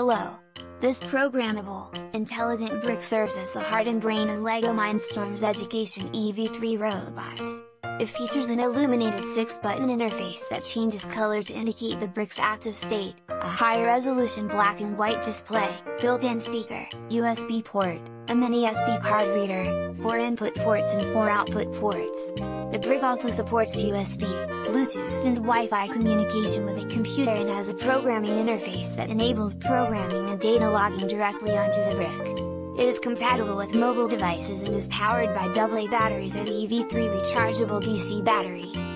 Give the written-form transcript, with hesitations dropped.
Hello! This programmable, intelligent brick serves as the heart and brain of LEGO Mindstorms Education EV3 robots. It features an illuminated 6-button interface that changes color to indicate the brick's active state, a high-resolution black and white display, built-in speaker, USB port, a mini SD card reader, 4 input ports and 4 output ports. The brick also supports USB, Bluetooth and Wi-Fi communication with a computer and has a programming interface that enables programming and data logging directly onto the brick. It is compatible with mobile devices and is powered by AA batteries or the EV3 rechargeable DC battery.